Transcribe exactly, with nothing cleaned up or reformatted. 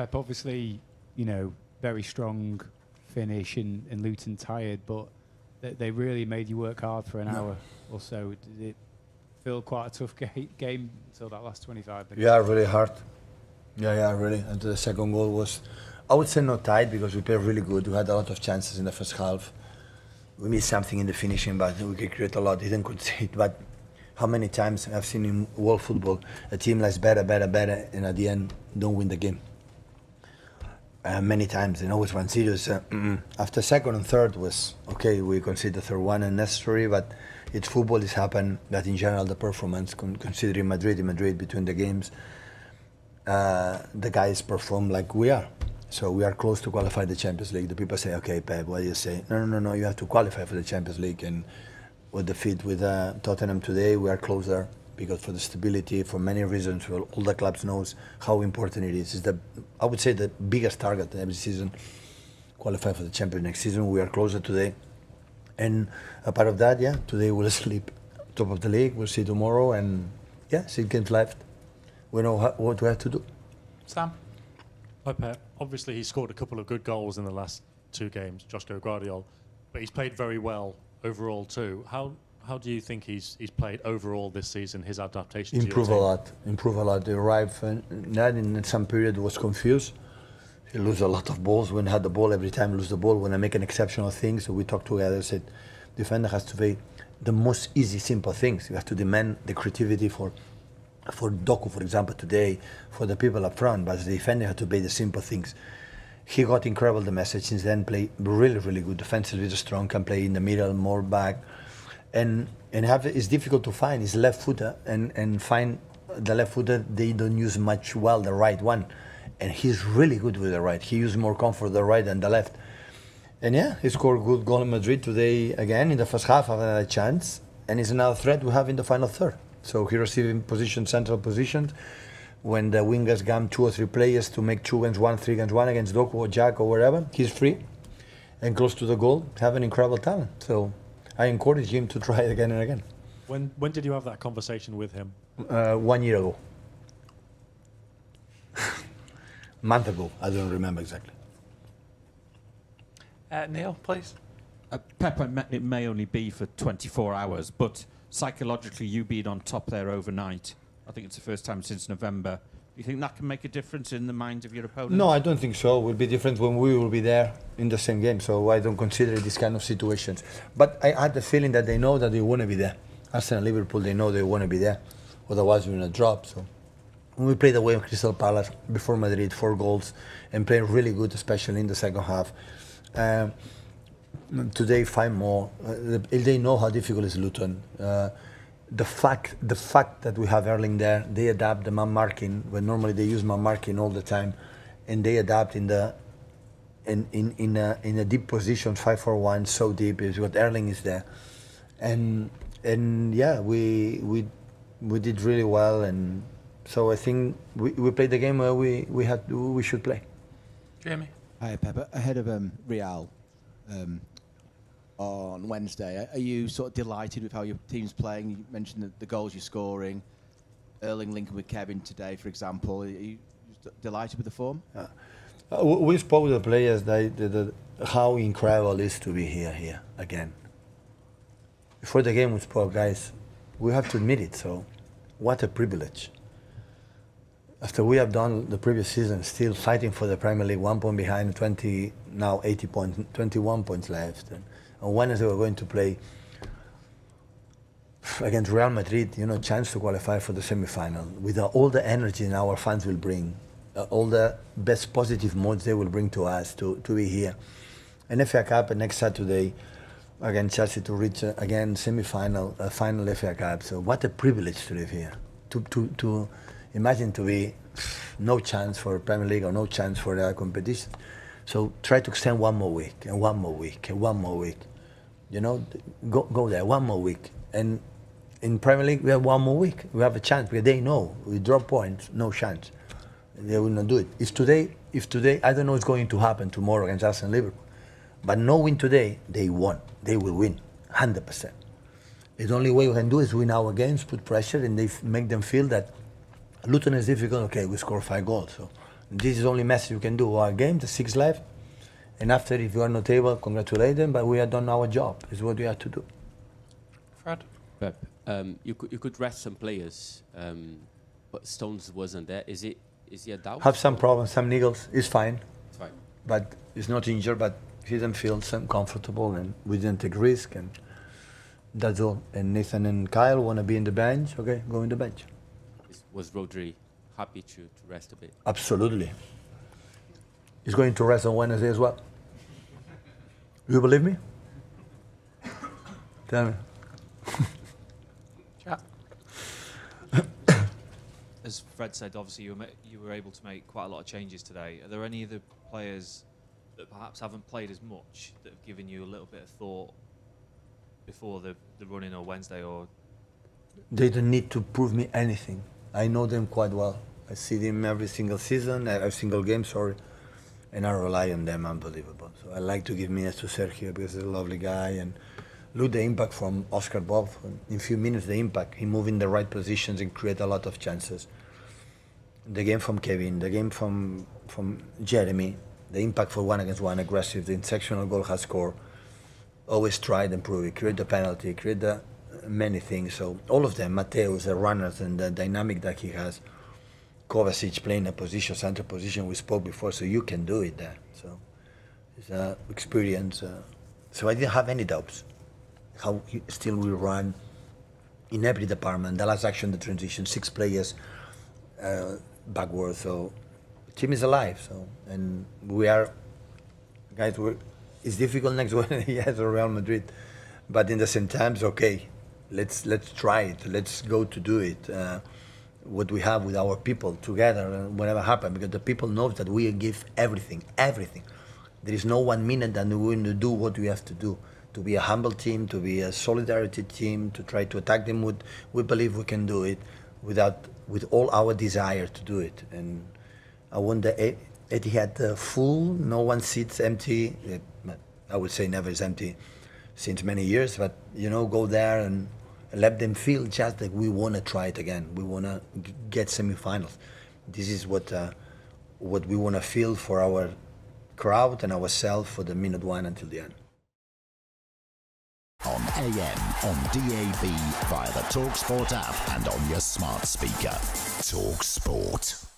Pep, obviously, you know, very strong finish and, and Luton tired, but they, they really made you work hard for an yeah. hour or so. Did it feel quite a tough ga game until that last twenty-five minutes? Yeah, really hard. Yeah, yeah, really. And the second goal was, I would say not tied, because we played really good. We had a lot of chances in the first half. We missed something in the finishing, but we could create a lot. He didn't concede, but how many times I've seen in world football a team likes better, better, better, and at the end don't win the game. Uh, many times, and always one series. Uh, after second and third was okay. We consider the third one unnecessary, but it's football. It's happened. That in general, the performance, con considering Madrid in Madrid between the games, uh, the guys perform like we are. So we are close to qualify the Champions League. The people say, "Okay, Pep, what do you say?" No, no, no, no. You have to qualify for the Champions League. And with the defeat with uh, Tottenham today, we are closer because for the stability, for many reasons, well, all the clubs knows how important it is. It's the, I would say, the biggest target every season, qualify for the Champions next season. We are closer today. And a part of that, yeah, today we'll sleep top of the league. We'll see tomorrow. And yeah, six games left. We know how, what we have to do. Sam? Hi, Pep. Obviously, he scored a couple of good goals in the last two games, Josko Gvardiol, but he's played very well overall too. How how do you think he's he's played overall this season? His adaptation improve to your team? a lot, improve a lot. He arrived and in some period was confused. He lose a lot of balls. When he had the ball, every time lose the ball. When I make an exceptional thing, so we talked together. I said, defender has to be the most easy, simple things. You have to demand the creativity for. For Doku, for example, today, for the people up front, but the defender had to be the simple things. He got incredible the message since then, play really, really good. Defensively strong, can play in the middle, more back. And and have it's difficult to find, his left footer, and, and find the left footer, they don't use much well the right one. And he's really good with the right. He used more comfort the right than the left. And yeah, he scored a good goal in Madrid today again in the first half, another chance. And it's another threat we have in the final third. So he received in position, central position, when the wingers gum two or three players to make two against one, three against one against Doku or Jack or wherever. He's free and close to the goal, have an incredible talent. So I encourage him to try it again and again. When when did you have that conversation with him? Uh, one year ago. Month ago, I don't remember exactly. Uh, Neil, please. Uh, Pep, it may only be for twenty-four hours, but psychologically, you being on top there overnight, I think it's the first time since November. Do you think that can make a difference in the minds of your opponents? No, I don't think so. It will be different when we will be there in the same game, so I don't consider this kind of situations. But I had the feeling that they know that they want to be there. Arsenal and Liverpool, they know they want to be there. Otherwise, we're going to drop. So when we played away with Crystal Palace before Madrid, four goals, and playing really good, especially in the second half. Um, Today, five more. Uh, they know how difficult is Luton. Uh, the fact, the fact that we have Erling there, they adapt the man marking when normally they use man marking all the time, and they adapt in the, in in in a, in a deep position, five for one, so deep is what Erling is there, and and yeah, we we we did really well, and so I think we we played the game where we we had we should play. Jeremy, hi Pepper, ahead of um, Real. Um, On Wednesday, are you sort of delighted with how your team's playing? You mentioned the, the goals you're scoring. Erling linking with Kevin today, for example. Are you delighted with the form? Uh, we spoke to the players that, that, that how incredible it is to be here, here again. Before the game, we spoke, guys. We have to admit it. So, what a privilege. After we have done the previous season, still fighting for the Premier League, one point behind, twenty now, eighty points, twenty-one points left. And, on Wednesday, we're going to play against Real Madrid, you know, chance to qualify for the semi-final. With uh, all the energy our fans will bring, uh, all the best positive modes they will bring to us to, to be here. And F A Cup next Saturday against Chelsea to reach, uh, again, semi-final, uh, final F A Cup. So what a privilege to live here. To, to, to imagine to be no chance for Premier League or no chance for the competition. So try to extend one more week, and one more week, and one more week. You know, go, go there, one more week. And in Premier League, we have one more week. We have a chance, because they know. We drop points, no chance. They will not do it. If today, if today, I don't know what's going to happen tomorrow against Arsenal and Liverpool, but no win today, they won. They will win, one hundred percent. The only way we can do is win our games, put pressure, and they f make them feel that Luton is difficult. Okay, we score five goals, so This is the only message you can do. Our game, the six left, and after, if you are not able, congratulate them, but we have done our job. It's what we have to do. Fred? Fred, um, you, could, you could rest some players, um, but Stones wasn't there. Is it? Is he a doubt? Have some problems, some niggles. It's fine. It's fine. But he's not injured, but he didn't feel so comfortable, and we didn't take risk, and that's all. And Nathan and Kyle want to be in the bench, okay, go in the bench. Was Rodri happy to, to rest a bit? Absolutely. He's going to rest on Wednesday as well. You believe me? Tell me. Chat. As Fred said, obviously you were, you were able to make quite a lot of changes today. Are there any of the players that perhaps haven't played as much that have given you a little bit of thought before the, the run-in or Wednesday? Or they don't need to prove me anything. I know them quite well. I see them every single season, every single game, sorry. And I rely on them, unbelievable. So I like to give minutes to Sergio because he's a lovely guy. And look the impact from Oscar Bob. In a few minutes, the impact. He moves in the right positions and creates a lot of chances. The game from Kevin, the game from, from Jeremy, the impact for one against one, aggressive, the intersectional goal has scored. Always try and improve it, create the penalty, create the many things. So all of them, Mateus, the runners and the dynamic that he has. Kovacic playing a position, center position, we spoke before, so you can do it there. So it's an experience. Uh, so I didn't have any doubts. How he still we run in every department, the last action, the transition, six players uh, backwards. So the team is alive. So and we are, guys, we're, it's difficult next one, yes, or Real Madrid. But in the same time, it's okay. Let's, let's try it. Let's go to do it. Uh, what we have with our people together, whatever happens, because the people know that we give everything, everything. There is no one minute that we're going to do what we have to do, to be a humble team, to be a solidarity team, to try to attack them with, we believe we can do it without, with all our desire to do it. And I wonder, it had uh, full, no one sits empty. It, I would say never is empty since many years, but you know, go there and let them feel just that we want to try it again. We want to get semifinals. This is what uh, what we want to feel for our crowd and ourselves for the minute one until the end. On A M, on D A B, via the talkSPORT app, and on your smart speaker. talkSPORT.